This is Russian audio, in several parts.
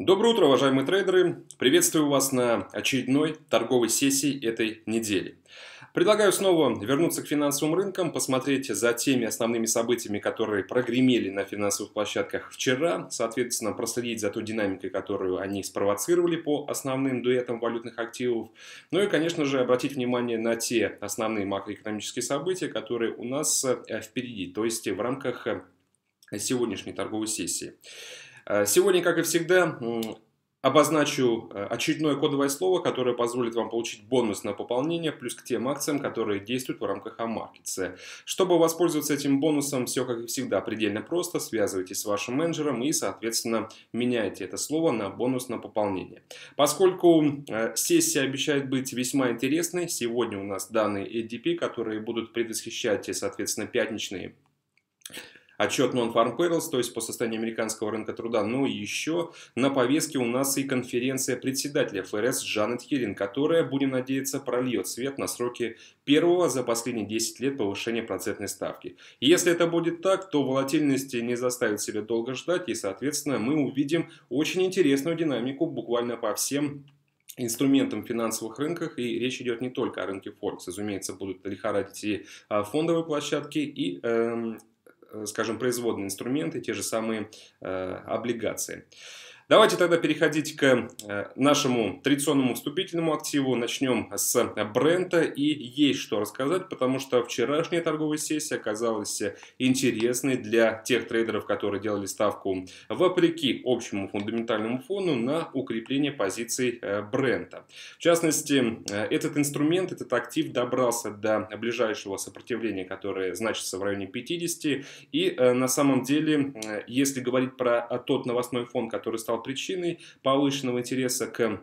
Доброе утро, уважаемые трейдеры! Приветствую вас на очередной торговой сессии этой недели. Предлагаю снова вернуться к финансовым рынкам, посмотреть за теми основными событиями, которые прогремели на финансовых площадках вчера, соответственно, проследить за той динамикой, которую они спровоцировали по основным дуэтам валютных активов, ну и, конечно же, обратить внимание на те основные макроэкономические события, которые у нас впереди, то есть в рамках сегодняшней торговой сессии. Сегодня, как и всегда, обозначу очередное кодовое слово, которое позволит вам получить бонус на пополнение, плюс к тем акциям, которые действуют в рамках AMarkets. Чтобы воспользоваться этим бонусом, все, как и всегда, предельно просто. Связывайтесь с вашим менеджером и, соответственно, меняйте это слово на бонус на пополнение. Поскольку сессия обещает быть весьма интересной, сегодня у нас данные ADP, которые будут предвосхищать, соответственно, пятничные отчет Non-Farm Payrolls, то есть по состоянию американского рынка труда, но еще на повестке у нас и конференция председателя ФРС Джанет Йеллен, которая, будем надеяться, прольет свет на сроки первого за последние 10 лет повышения процентной ставки. Если это будет так, то волатильность не заставит себя долго ждать, и, соответственно, мы увидим очень интересную динамику буквально по всем инструментом финансовых рынках, и речь идет не только о рынке Форекс, разумеется, будут лихорадить и фондовые площадки, и скажем, производные инструменты, те же самые облигации. Давайте тогда переходить к нашему традиционному вступительному активу. Начнем с Брента, и есть что рассказать, потому что вчерашняя торговая сессия оказалась интересной для тех трейдеров, которые делали ставку вопреки общему фундаментальному фону на укрепление позиций Брента. В частности, этот инструмент, этот актив добрался до ближайшего сопротивления, которое значится в районе 50, и на самом деле, если говорить про тот новостной фон, который стал причиной повышенного интереса к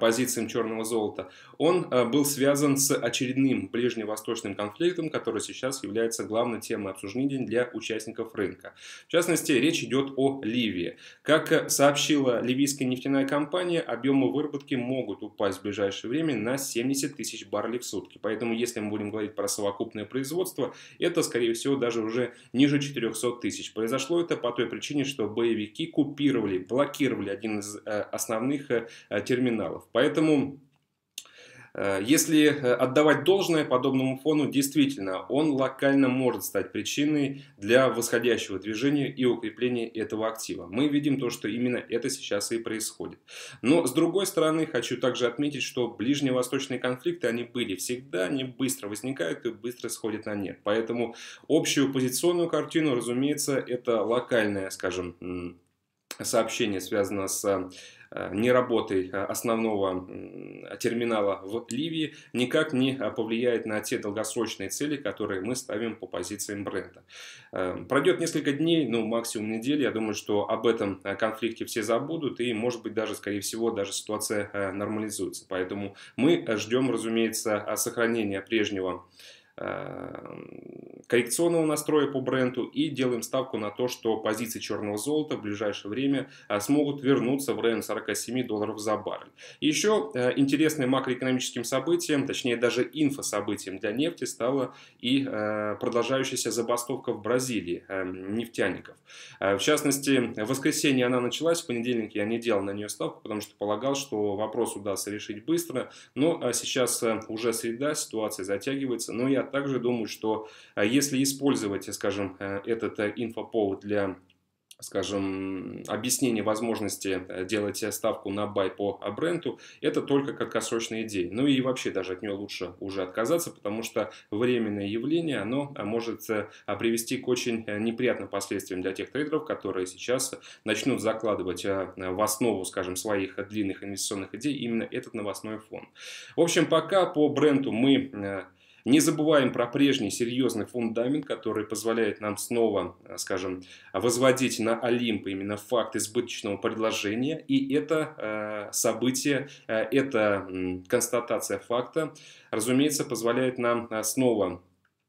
позициям черного золота, он был связан с очередным ближневосточным конфликтом, который сейчас является главной темой обсуждения для участников рынка. В частности, речь идет о Ливии. Как сообщила ливийская нефтяная компания, объемы выработки могут упасть в ближайшее время на 70 тысяч баррелей в сутки. Поэтому, если мы будем говорить про совокупное производство, это, скорее всего, даже уже ниже 400 тысяч. Произошло это по той причине, что боевики купировали, блокировали один из основных терминалов. Поэтому, если отдавать должное подобному фону, действительно, он локально может стать причиной для восходящего движения и укрепления этого актива. Мы видим то, что именно это сейчас и происходит. Но, с другой стороны, хочу также отметить, что ближневосточные конфликты, они были всегда, они быстро возникают и быстро сходят на нет. Поэтому общую позиционную картину, разумеется, это локальное, скажем, сообщение связано с неработой основного терминала в Ливии, никак не повлияет на те долгосрочные цели, которые мы ставим по позициям Брента. Пройдет несколько дней, ну максимум недели, я думаю, что об этом конфликте все забудут и, может быть, даже, скорее всего, даже ситуация нормализуется. Поэтому мы ждем, разумеется, сохранения прежнего коррекционного настроя по Бренту и делаем ставку на то, что позиции черного золота в ближайшее время смогут вернуться в район 47 долларов за баррель. Еще интересным макроэкономическим событием, точнее даже инфособытием для нефти стала и продолжающаяся забастовка в Бразилии нефтяников. В частности, в воскресенье она началась, в понедельник я не делал на нее ставку, потому что полагал, что вопрос удастся решить быстро, но сейчас уже среда, ситуация затягивается, но я также думаю, что если использовать, скажем, этот инфоповод для, скажем, объяснение возможности делать ставку на бай по Бренту, это только краткосрочная идея. Ну и вообще даже от нее лучше уже отказаться, потому что временное явление, оно может привести к очень неприятным последствиям для тех трейдеров, которые сейчас начнут закладывать в основу, скажем, своих длинных инвестиционных идей именно этот новостной фон. В общем, пока по Бренту мы не забываем про прежний серьезный фундамент, который позволяет нам снова, скажем, возводить на Олимп именно факт избыточного предложения. И это событие, это констатация факта, разумеется, позволяет нам снова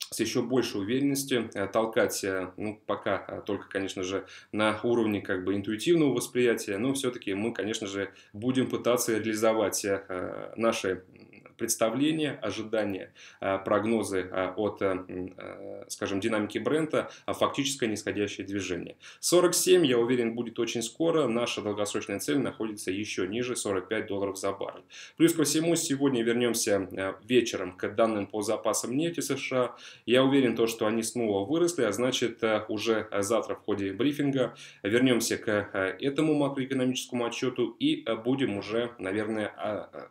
с еще большей уверенностью толкать, ну, пока только, конечно же, на уровне как бы интуитивного восприятия, но все-таки мы, конечно же, будем пытаться реализовать наши представления, ожидания, прогнозы от, скажем, динамики Брента, фактическое нисходящее движение. 47, я уверен, будет очень скоро. Наша долгосрочная цель находится еще ниже $45 за баррель. Плюс ко всему, сегодня вернемся вечером к данным по запасам нефти США. Я уверен, что они снова выросли, а значит, уже завтра в ходе брифинга вернемся к этому макроэкономическому отчету и будем уже, наверное,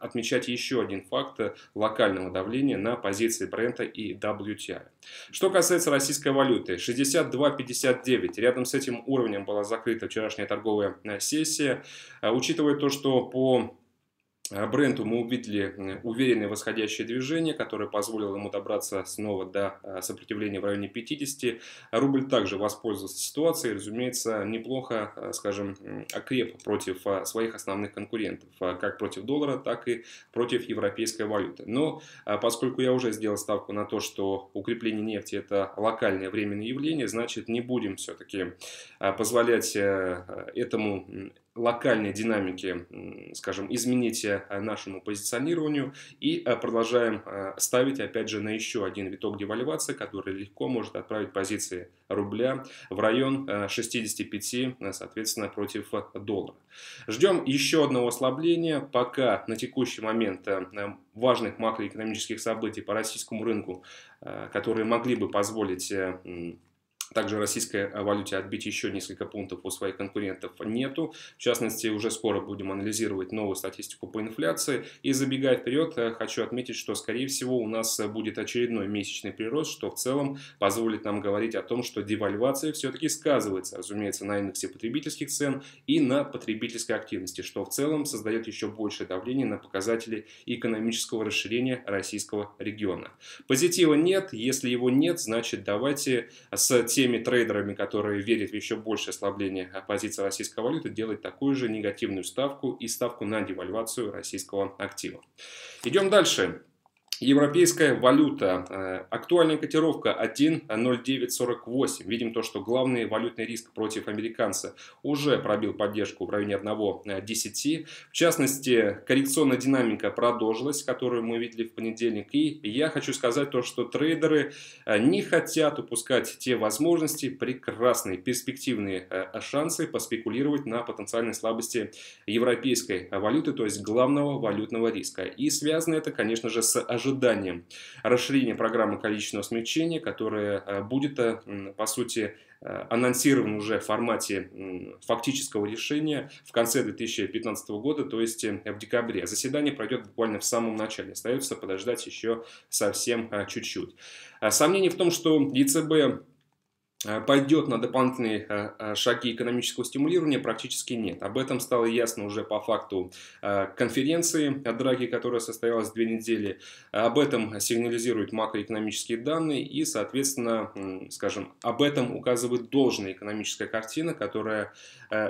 отмечать еще один факт локального давления на позиции Брента и WTI. Что касается российской валюты, 62.59, рядом с этим уровнем была закрыта вчерашняя торговая сессия, учитывая то, что по Бренту мы увидели уверенное восходящее движение, которое позволило ему добраться снова до сопротивления в районе 50. Рубль также воспользовался ситуацией, разумеется, неплохо, скажем, окреп против своих основных конкурентов, как против доллара, так и против европейской валюты. Но поскольку я уже сделал ставку на то, что укрепление нефти – это локальное временное явление, значит, не будем все-таки позволять этому локальной динамики, скажем, изменить нашему позиционированию, и продолжаем ставить, опять же, на еще один виток девальвации, который легко может отправить позиции рубля в район 65, соответственно, против доллара. Ждем еще одного ослабления. Пока на текущий момент важных макроэкономических событий по российскому рынку, которые могли бы позволить также российской валюте отбить еще несколько пунктов у своих конкурентов, нету. В частности, уже скоро будем анализировать новую статистику по инфляции. И забегая вперед, хочу отметить, что, скорее всего, у нас будет очередной месячный прирост, что в целом позволит нам говорить о том, что девальвация все-таки сказывается, разумеется, на индексе потребительских цен и на потребительской активности, что в целом создает еще большее давление на показатели экономического расширения российского региона. Позитива нет. Если его нет, значит, давайте с теми трейдерами, которые верят в еще большее ослабление позиции российской валюты, делать такую же негативную ставку и ставку на девальвацию российского актива. Идем дальше. Европейская валюта. Актуальная котировка 1.0948. Видим то, что главный валютный риск против американца уже пробил поддержку в районе 1.10. В частности, коррекционная динамика продолжилась, которую мы видели в понедельник. И я хочу сказать то, что трейдеры не хотят упускать те возможности, прекрасные перспективные шансы поспекулировать на потенциальной слабости европейской валюты, то есть главного валютного риска. И связано это, конечно же, с ожиданием расширения программы количественного смягчения, которая будет, по сути, анонсирован уже в формате фактического решения в конце 2015 года, то есть в декабре. Заседание пройдет буквально в самом начале. Остается подождать еще совсем чуть-чуть. Сомнений в том, что ЕЦБ пойдет на дополнительные шаги экономического стимулирования, практически нет. Об этом стало ясно уже по факту конференции Драги, которая состоялась 2 недели. Об этом сигнализируют макроэкономические данные и, соответственно, скажем, об этом указывает должная экономическая картина, которая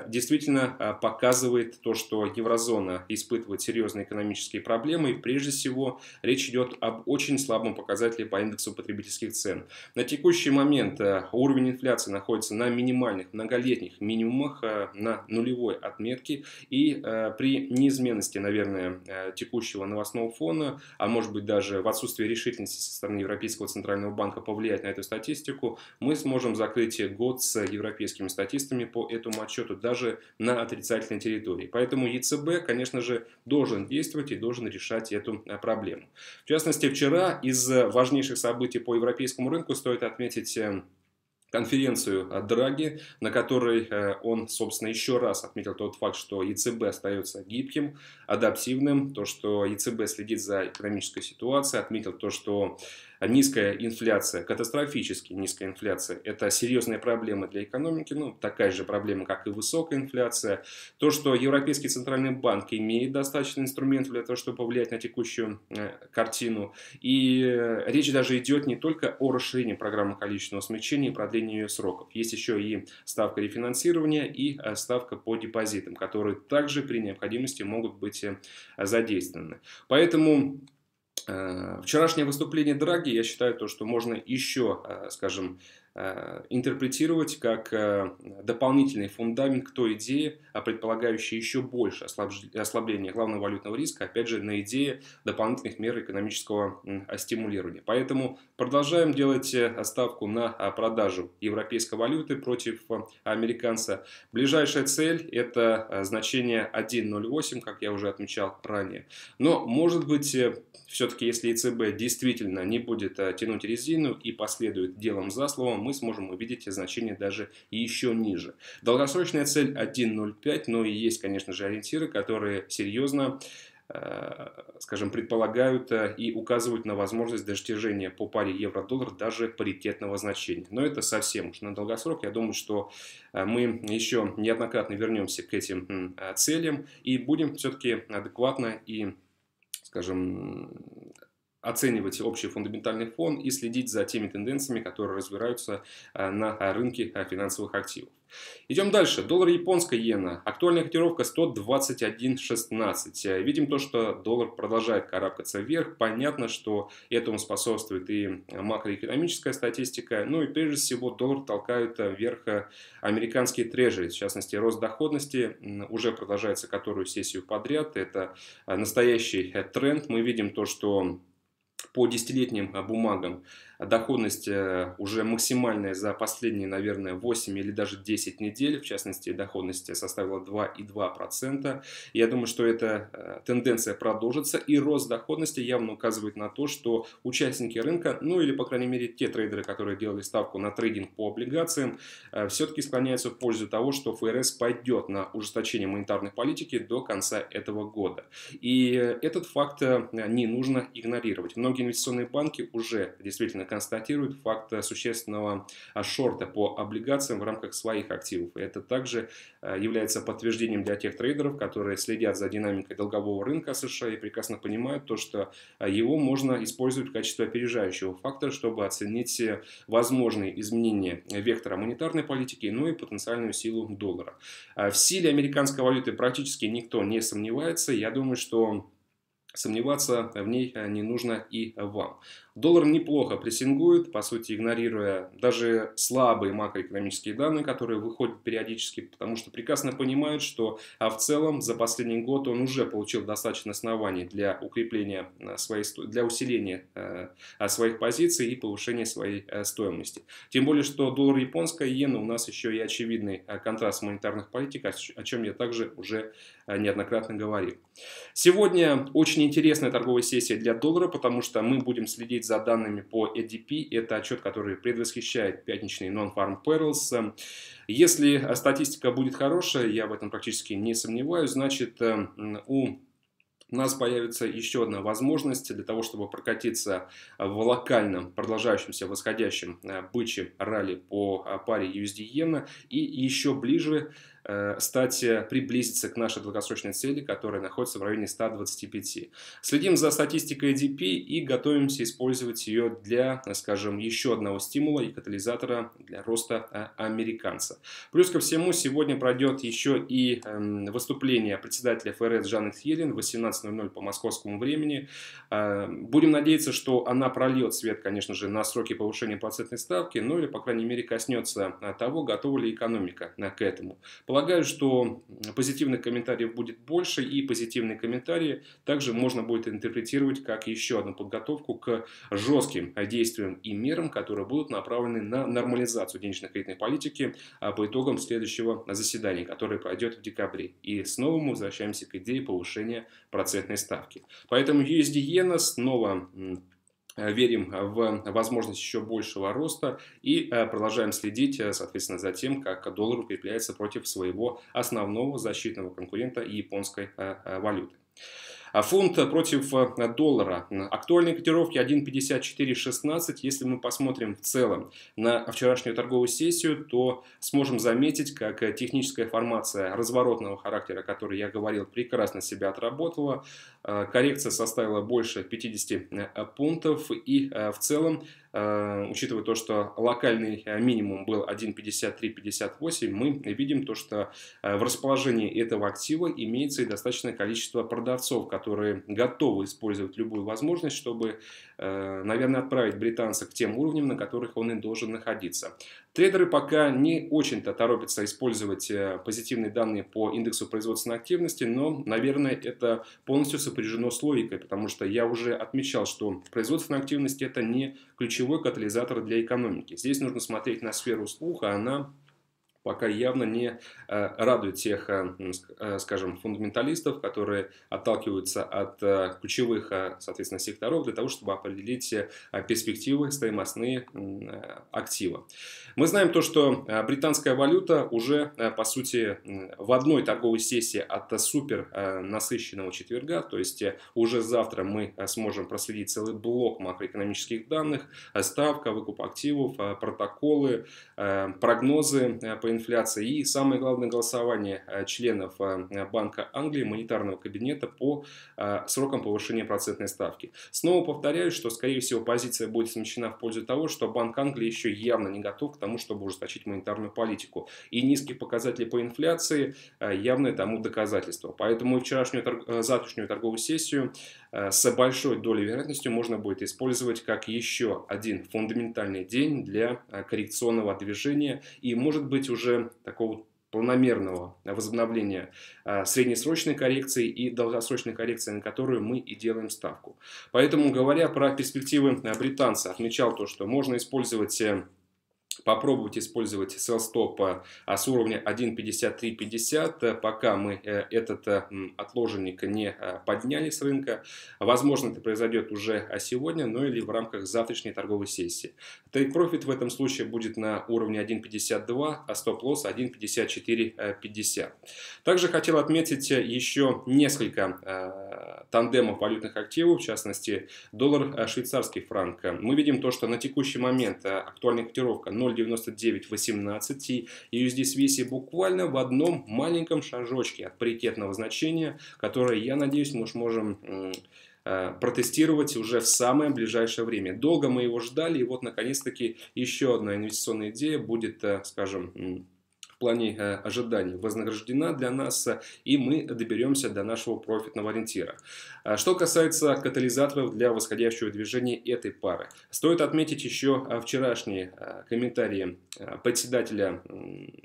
действительно показывает то, что еврозона испытывает серьезные экономические проблемы. И прежде всего речь идет об очень слабом показателе по индексу потребительских цен. На текущий момент уровень инфляция находится на минимальных многолетних минимумах, на нулевой отметке, и при неизменности, наверное, текущего новостного фона, а может быть даже в отсутствии решительности со стороны Европейского центрального банка повлиять на эту статистику, мы сможем закрыть год с европейскими статистами по этому отчету даже на отрицательной территории. Поэтому ЕЦБ, конечно же, должен действовать и должен решать эту проблему. В частности, вчера из важнейших событий по европейскому рынку стоит отметить конференцию Драги, на которой он, собственно, еще раз отметил тот факт, что ЕЦБ остается гибким, адаптивным, то, что ЕЦБ следит за экономической ситуацией, отметил то, что низкая инфляция, катастрофически низкая инфляция, это серьезная проблема для экономики, ну, такая же проблема, как и высокая инфляция. То, что Европейский центральный банк имеет достаточно инструментов для того, чтобы повлиять на текущую картину. И речь даже идет не только о расширении программы количественного смягчения и продлении ее сроков. Есть еще и ставка рефинансирования и ставка по депозитам, которые также при необходимости могут быть задействованы. Поэтому вчерашнее выступление Драги, я считаю, то, что можно еще, скажем, интерпретировать как дополнительный фундамент к той идее, предполагающей еще больше ослабления главного валютного риска, опять же, на идее дополнительных мер экономического стимулирования. Поэтому продолжаем делать ставку на продажу европейской валюты против американца. Ближайшая цель – это значение 1.08, как я уже отмечал ранее. Но, может быть, все-таки, если ЕЦБ действительно не будет тянуть резину и последует делом за словом, мы сможем увидеть значение даже еще ниже. Долгосрочная цель 1.05, но и есть, конечно же, ориентиры, которые серьезно, скажем, предполагают и указывают на возможность достижения по паре евро-доллар даже паритетного значения. Но это совсем уж на долгосрок. Я думаю, что мы еще неоднократно вернемся к этим целям и будем все-таки адекватно и, скажем, оценивать общий фундаментальный фон и следить за теми тенденциями, которые развиваются на рынке финансовых активов. Идем дальше. Доллар японская иена. Актуальная котировка 121.16. Видим то, что доллар продолжает карабкаться вверх. Понятно, что этому способствует и макроэкономическая статистика. Ну и прежде всего доллар толкают вверх американские трежери. В частности, рост доходности уже продолжается которую сессию подряд. Это настоящий тренд. Мы видим то, что по десятилетним бумагам доходность уже максимальная за последние, наверное, 8 или даже 10 недель. В частности, доходность составила 2,2%. Я думаю, что эта тенденция продолжится. И рост доходности явно указывает на то, что участники рынка, ну или, по крайней мере, те трейдеры, которые делали ставку на трейдинг по облигациям, все-таки склоняются в пользу того, что ФРС пойдет на ужесточение монетарной политики до конца этого года. И этот факт не нужно игнорировать. Многие инвестиционные банки уже действительно констатируют факт существенного шорта по облигациям в рамках своих активов. И это также является подтверждением для тех трейдеров, которые следят за динамикой долгового рынка США и прекрасно понимают то, что его можно использовать в качестве опережающего фактора, чтобы оценить возможные изменения вектора монетарной политики, ну и потенциальную силу доллара. В силе американской валюты практически никто не сомневается. Я думаю, что сомневаться в ней не нужно и вам. Доллар неплохо прессингует, по сути, игнорируя даже слабые макроэкономические данные, которые выходят периодически, потому что прекрасно понимают, что в целом за последний год он уже получил достаточно оснований для укрепления для усиления своих позиций и повышения своей стоимости. Тем более, что доллар японская иена у нас еще и очевидный контраст монетарных политик, о чем я также уже неоднократно говорил. Сегодня очень интересная торговая сессия для доллара, потому что мы будем следить за данными по ADP. Это отчет, который предвосхищает пятничный Non-Farm Payrolls. Если статистика будет хорошая, я в этом практически не сомневаюсь, значит, у нас появится еще одна возможность для того, чтобы прокатиться в локальном, продолжающемся восходящем бычьем ралли по паре USD/JPY и еще ближе стать, приблизиться к нашей долгосрочной цели, которая находится в районе 125. Следим за статистикой ADP и готовимся использовать ее для, скажем, еще одного стимула и катализатора для роста американца. Плюс ко всему, сегодня пройдет еще и выступление председателя ФРС Джанет Йеллен в 18:00 по московскому времени. Будем надеяться, что она прольет свет, конечно же, на сроки повышения процентной ставки, ну или, по крайней мере, коснется того, готова ли экономика к этому. Полагаю, что позитивных комментариев будет больше, и позитивные комментарии также можно будет интерпретировать как еще одну подготовку к жестким действиям и мерам, которые будут направлены на нормализацию денежно-кредитной политики по итогам следующего заседания, которое пройдет в декабре. И снова мы возвращаемся к идее повышения процентной ставки. Поэтому USD/JPY снова верим в возможность еще большего роста и продолжаем следить, соответственно, за тем, как доллар укрепляется против своего основного защитного конкурента японской валюты. Фунт против доллара. Актуальные котировки 1.5416. Если мы посмотрим в целом на вчерашнюю торговую сессию, то сможем заметить, как техническая формация разворотного характера, о которой я говорил, прекрасно себя отработала. Коррекция составила больше 50 пунктов и в целом учитывая то, что локальный минимум был 1.5358, мы видим то, что в расположении этого актива имеется и достаточное количество продавцов, которые готовы использовать любую возможность, чтобы, наверное, отправить британца к тем уровням, на которых он и должен находиться. Трейдеры пока не очень-то торопятся использовать позитивные данные по индексу производственной активности, но, наверное, это полностью сопряжено с логикой, потому что я уже отмечал, что производственная активность – это не ключевой катализатор для экономики. Здесь нужно смотреть на сферу услуг, а она пока явно не радует тех, скажем, фундаменталистов, которые отталкиваются от ключевых, соответственно, секторов для того, чтобы определить перспективы стоимостные актива. Мы знаем то, что британская валюта уже, по сути, в одной торговой сессии от супер насыщенного четверга, то есть уже завтра мы сможем проследить целый блок макроэкономических данных, ставка, выкуп активов, протоколы, прогнозы по инфляции и, самое главное, голосование членов Банка Англии, монетарного кабинета по срокам повышения процентной ставки. Снова повторяю, что, скорее всего, позиция будет смещена в пользу того, что Банк Англии еще явно не готов к тому, чтобы ужесточить монетарную политику. И низкие показатели по инфляции явное тому доказательство. Поэтому завтрашнюю торговую сессию с большой долей вероятности можно будет использовать как еще один фундаментальный день для коррекционного движения и, может быть, уже такого планомерного возобновления среднесрочной коррекции и долгосрочной коррекции, на которую мы и делаем ставку. Поэтому, говоря про перспективы британца, отмечал то, что можно попробовать использовать sell stop с уровня 1.5350, пока мы этот отложенник не подняли с рынка. Возможно, это произойдет уже сегодня, но или в рамках завтрашней торговой сессии. Take profit в этом случае будет на уровне 1.52, а stop loss 1.5450. Также хотел отметить еще несколько тандемов валютных активов, в частности, доллар, швейцарский франк. Мы видим то, что на текущий момент актуальная котировка 0.9918 и USD/CHF буквально в одном маленьком шажочке от паритетного значения, которое, я надеюсь, мы сможем протестировать уже в самое ближайшее время. Долго мы его ждали, и вот, наконец-таки, еще одна инвестиционная идея будет, скажем, в плане ожиданий вознаграждена для нас, и мы доберемся до нашего профитного ориентира. Что касается катализаторов для восходящего движения этой пары, стоит отметить еще вчерашние комментарии председателя,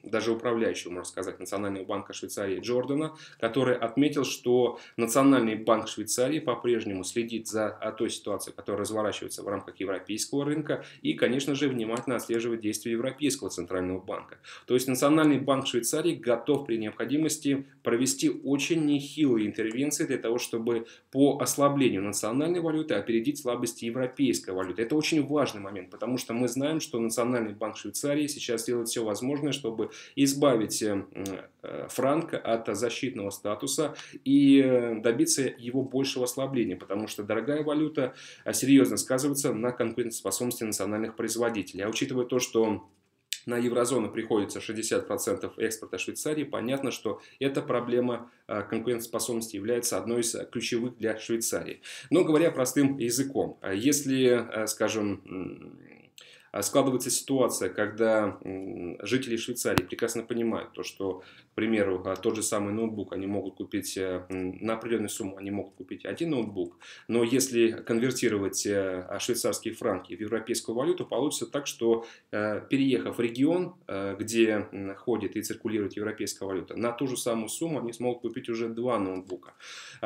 даже управляющего, можно сказать, Национального банка Швейцарии Джордана, который отметил, что Национальный банк Швейцарии по-прежнему следит за той ситуацией, которая разворачивается в рамках европейского рынка, и, конечно же, внимательно отслеживает действия Европейского центрального банка. То есть Национальный банк Швейцарии готов при необходимости провести очень нехилые интервенции для того, чтобы по ослаблению национальной валюты опередить слабости европейской валюты. Это очень важный момент, потому что мы знаем, что Национальный банк Швейцарии сейчас делает все возможное, чтобы избавить франк от защитного статуса и добиться его большего ослабления, потому что дорогая валюта серьезно сказывается на конкурентоспособности национальных производителей. А учитывая то, что на еврозону приходится 60% экспорта Швейцарии, понятно, что эта проблема конкурентоспособности является одной из ключевых для Швейцарии. Но говоря простым языком, если, скажем, складывается ситуация, когда жители Швейцарии прекрасно понимают то, что, к примеру, тот же самый ноутбук они могут купить на определенную сумму, они могут купить один ноутбук, но если конвертировать швейцарские франки в европейскую валюту, получится так, что переехав в регион, где ходит и циркулирует европейская валюта, на ту же самую сумму они смогут купить уже два ноутбука.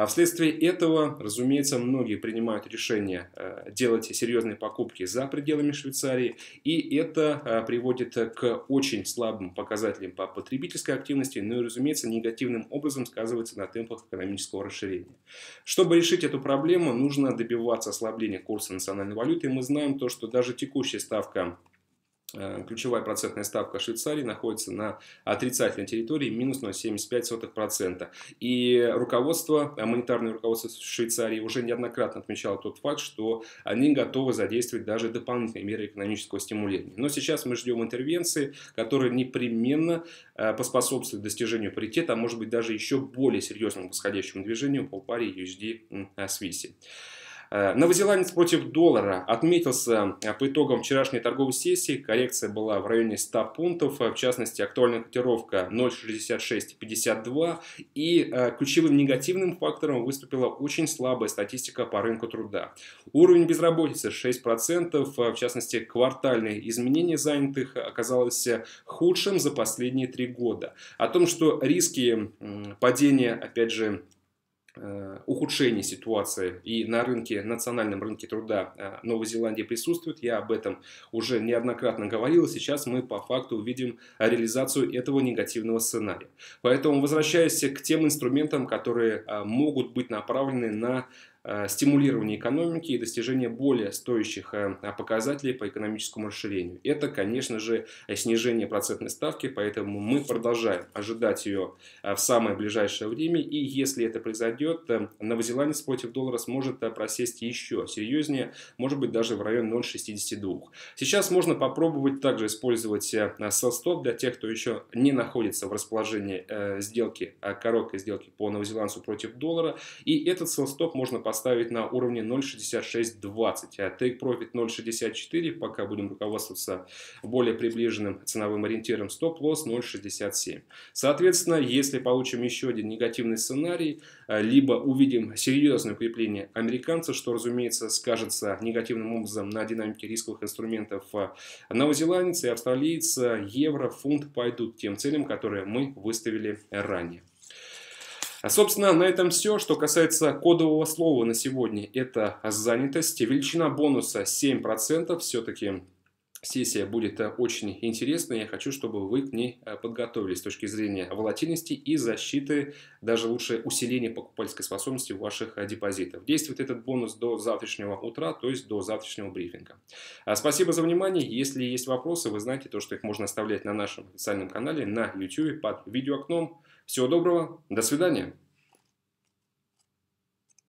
Вследствие этого, разумеется, многие принимают решение делать серьезные покупки за пределами Швейцарии, и это приводит к очень слабым показателям по потребительской активности, но и, разумеется, негативным образом сказывается на темпах экономического расширения. Чтобы решить эту проблему, нужно добиваться ослабления курса национальной валюты. Мы знаем то, что даже текущая ключевая процентная ставка Швейцарии находится на отрицательной территории минус 0,75%. И монетарное руководство Швейцарии уже неоднократно отмечало тот факт, что они готовы задействовать даже дополнительные меры экономического стимулирования. Но сейчас мы ждем интервенции, которые непременно поспособствуют достижению паритета, а может быть даже еще более серьезному восходящему движению по паре USD/CHF. Новозеландец против доллара отметился по итогам вчерашней торговой сессии. Коррекция была в районе 100 пунктов. В частности, актуальная котировка 0,6652. И ключевым негативным фактором выступила очень слабая статистика по рынку труда. Уровень безработицы 6%. В частности, квартальные изменения занятых оказалось худшим за последние 3 года. О том, что риски падения, опять же, ухудшение ситуации и на рынке, национальном рынке труда Новой Зеландии присутствует. Я об этом уже неоднократно говорил. Сейчас мы по факту увидим реализацию этого негативного сценария. Поэтому возвращаясь к тем инструментам, которые могут быть направлены на стимулирование экономики и достижение более стоящих показателей по экономическому расширению. Это, конечно же, снижение процентной ставки, поэтому мы продолжаем ожидать ее в самое ближайшее время. И если это произойдет, новозеландец против доллара сможет просесть еще серьезнее, может быть, даже в район 0,62. Сейчас можно попробовать также использовать sell stop для тех, кто еще не находится в расположении сделки, короткой сделки по новозеландцу против доллара. И этот sell stop можно поставить на уровне 0,6620, а Take Profit 0,64, пока будем руководствоваться более приближенным ценовым ориентиром, Stop Loss 0,67. Соответственно, если получим еще один негативный сценарий, либо увидим серьезное укрепление американца, что, разумеется, скажется негативным образом на динамике рисковых инструментов, новозеландец и австралиец, евро, фунт пойдут тем целям, которые мы выставили ранее. Собственно, на этом все. Что касается кодового слова на сегодня, это занятость. Величина бонуса 7%. Все-таки сессия будет очень интересная. Я хочу, чтобы вы к ней подготовились с точки зрения волатильности и защиты, даже лучше усиления покупательской способности ваших депозитов. Действует этот бонус до завтрашнего утра, то есть до завтрашнего брифинга. Спасибо за внимание. Если есть вопросы, вы знаете, то, что их можно оставлять на нашем официальном канале на YouTube под видеоокном. Всего доброго, до свидания.